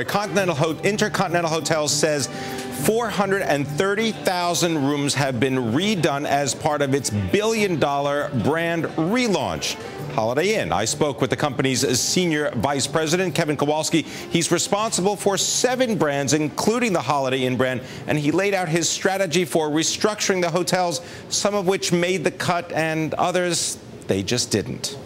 Intercontinental Hotels says 430,000 rooms have been redone as part of its billion-dollar brand relaunch. Holiday Inn. I spoke with the company's senior vice president, Kevin Kowalski. He's responsible for 7 brands, including the Holiday Inn brand, and he laid out his strategy for restructuring the hotels, some of which made the cut and others, they just didn't.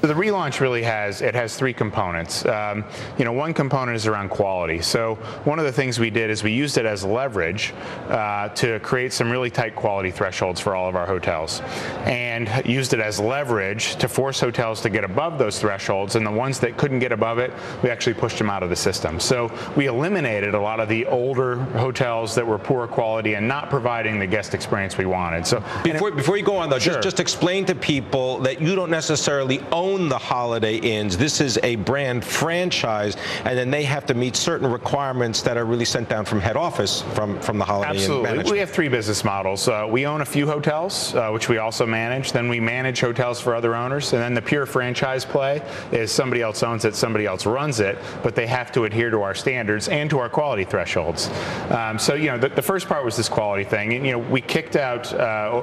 So the relaunch really has 3 components. One component is around quality. So one of the things we did is we used it as leverage to create some really tight quality thresholds for all of our hotels, and used it as leverage to force hotels to get above those thresholds. And the ones that couldn't get above it, we actually pushed them out of the system. So we eliminated a lot of the older hotels that were poor quality and not providing the guest experience we wanted. So before you go on though, sure. just explain to people that you don't necessarily own the Holiday Inns. This is a brand franchise, and then they have to meet certain requirements that are really sent down from head office from the Holiday Inn management. Absolutely. We have 3 business models. We own a few hotels, which we also manage. Then we manage hotels for other owners. And then the pure franchise play is somebody else owns it, somebody else runs it, but they have to adhere to our standards and to our quality thresholds. The first part was this quality thing. And, we kicked out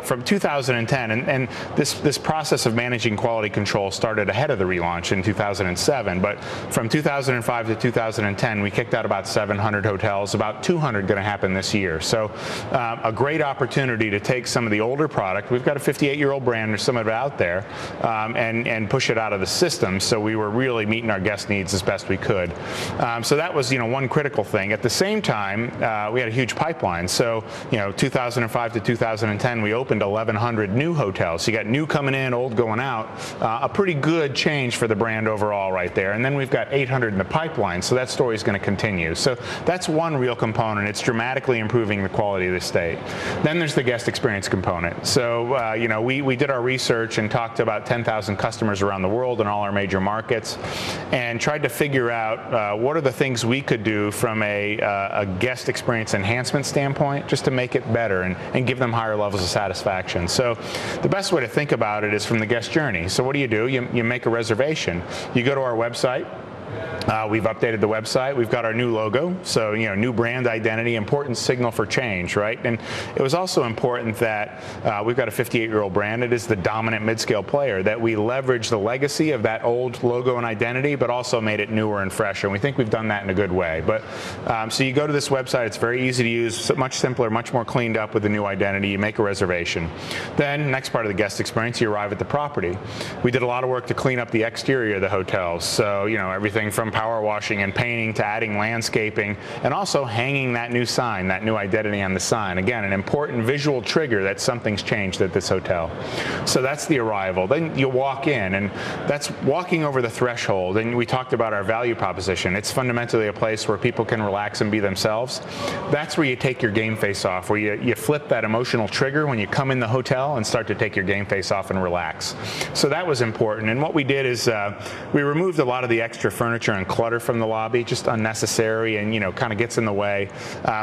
from 2010, and this process of managing quality control started ahead of the relaunch in 2007, but from 2005 to 2010, we kicked out about 700 hotels, about 200 going to happen this year. So a great opportunity to take some of the older product. We've got a 58-year-old brand, there's some of it out there, and push it out of the system. So we were really meeting our guest needs as best we could. So that was, one critical thing. At the same time, we had a huge pipeline. So, 2005 to 2010, we opened 1,100 new hotels. So you got new coming in, old going out. A pretty good change for the brand overall right there. And then we've got 800 in the pipeline, so that story is going to continue. So that's one real component. It's dramatically improving the quality of the state. Then there's the guest experience component. So, we did our research and talked to about 10,000 customers around the world in all our major markets and tried to figure out what are the things we could do from a guest experience enhancement standpoint just to make it better and give them higher levels of satisfaction. So the best way to think about it is from the guest journey. So what do you do? You make a reservation. You go to our website. We've updated the website. We've got our new logo. So, new brand identity, important signal for change, right? And it was also important that we've got a 58-year-old brand. It is the dominant mid-scale player, that we leverage the legacy of that old logo and identity, but also made it newer and fresher. And we think we've done that in a good way. But so you go to this website. It's very easy to use, much simpler, much more cleaned up with the new identity. You make a reservation. Then, next part of the guest experience, you arrive at the property. We did a lot of work to clean up the exterior of the hotel. So, everything from power washing and painting to adding landscaping and also hanging that new sign, that new identity on the sign. Again, an important visual trigger that something's changed at this hotel. So that's the arrival. Then you walk in, and that's walking over the threshold. And we talked about our value proposition. It's fundamentally a place where people can relax and be themselves. That's where you take your game face off, where you flip that emotional trigger when you come in the hotel and start to take your game face off and relax. So that was important. And what we did is we removed a lot of the extra furniture and clutter from the lobby, just unnecessary and, kind of gets in the way.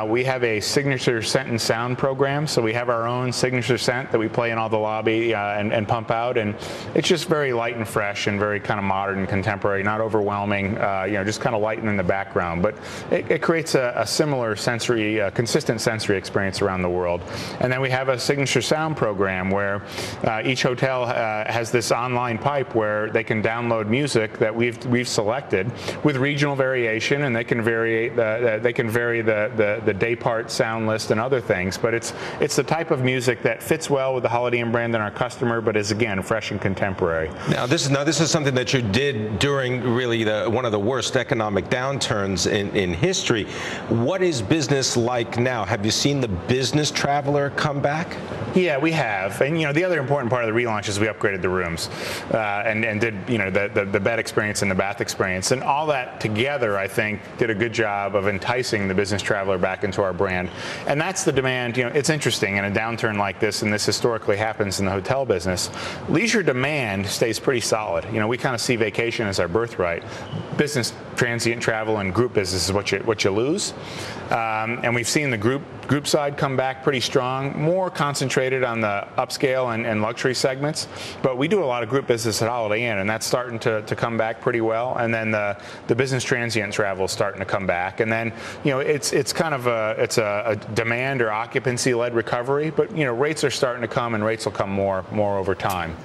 We have a signature scent and sound program, so we have our own signature scent that we play in all the lobby and pump out, and it's just very light and fresh and very kind of modern and contemporary, not overwhelming, just kind of light and in the background. But it creates a similar sensory, consistent sensory experience around the world. And then we have a signature sound program where each hotel has this online pipe where they can download music that we've selected, with regional variation, and they can vary the day part sound list and other things. But it's the type of music that fits well with the Holiday Inn brand and our customer, but is again fresh and contemporary. Now this is something that you did during really one of the worst economic downturns in history. What is business like now? Have you seen the business traveler come back? Yeah, we have. And the other important part of the relaunch is we upgraded the rooms and did the bed experience and the bath experience. And all that together, I think, did a good job of enticing the business traveler back into our brand. And that's the demand. It's interesting in a downturn like this, and this historically happens in the hotel business, leisure demand stays pretty solid. We kind of see vacation as our birthright. Business transient travel and group business is what you lose. And we've seen the group side come back pretty strong, more concentrated on the upscale and luxury segments. But we do a lot of group business at Holiday Inn, and that's starting to come back pretty well. And then the business transient travel is starting to come back. And then, you know, it's kind of a demand or occupancy led recovery, but, you know, rates are starting to come, and rates will come more over time.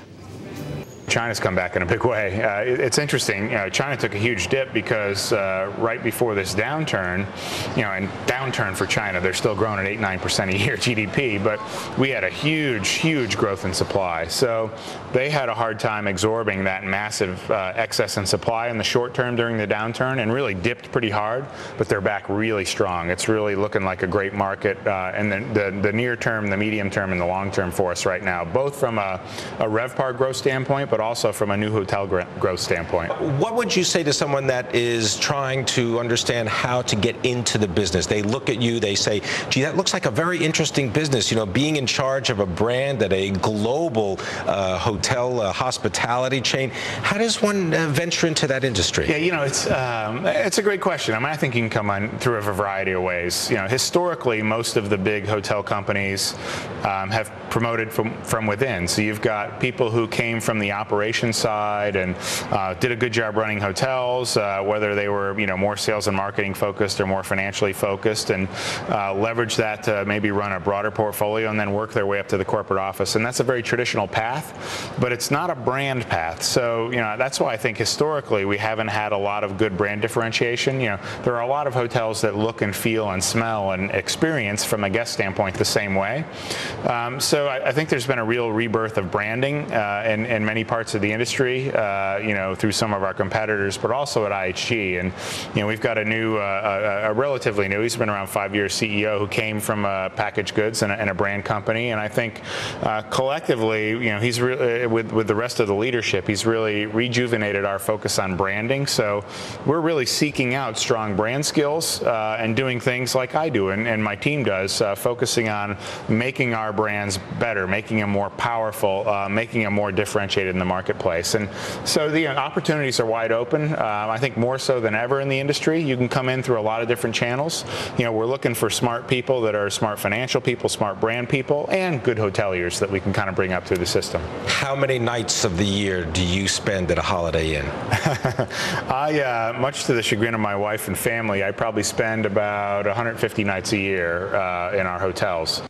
China's come back in a big way. It's interesting. You know, China took a huge dip because right before this downturn, you know, and downturn for China, they're still growing at 8-9% a year GDP, but we had a huge growth in supply. So they had a hard time absorbing that massive excess in supply in the short term during the downturn, and really dipped pretty hard. But they're back really strong. It's really looking like a great market, and the near term, the medium term, and the long term for us right now, both from a RevPAR growth standpoint, but also from a new hotel growth standpoint. What would you say to someone that is trying to understand how to get into the business? They look at you, they say, gee, that looks like a very interesting business, you know, being in charge of a brand at a global hotel hospitality chain. How does one venture into that industry? Yeah, you know, it's a great question. I mean, I think you can come on through a variety of ways. You know, historically, most of the big hotel companies have promoted from within. So you've got people who came from the operations side and did a good job running hotels, whether they were, you know, more sales and marketing focused or more financially focused, and leverage that to maybe run a broader portfolio and then work their way up to the corporate office. And that's a very traditional path, but it's not a brand path. So, you know, that's why I think historically we haven't had a lot of good brand differentiation. You know, there are a lot of hotels that look and feel and smell and experience from a guest standpoint the same way. So I think there's been a real rebirth of branding in many parts of the industry, you know, through some of our competitors, but also at IHG. And, you know, we've got a new, a relatively new, he's been around 5 years, CEO who came from packaged goods and a brand company. And I think collectively, you know, he's really, with the rest of the leadership, he's really rejuvenated our focus on branding. So we're really seeking out strong brand skills and doing things like I do and my team does, focusing on making our brands better, making them more powerful, making them more differentiated in the marketplace. And so the opportunities are wide open. I think more so than ever in the industry, you can come in through a lot of different channels. You know, we're looking for smart people that are smart financial people, smart brand people, and good hoteliers that we can kind of bring up through the system. How many nights of the year do you spend at a Holiday Inn? I, much to the chagrin of my wife and family, I probably spend about 150 nights a year in our hotels.